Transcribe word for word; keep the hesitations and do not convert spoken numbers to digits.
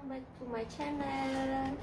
Welcome back to my channel.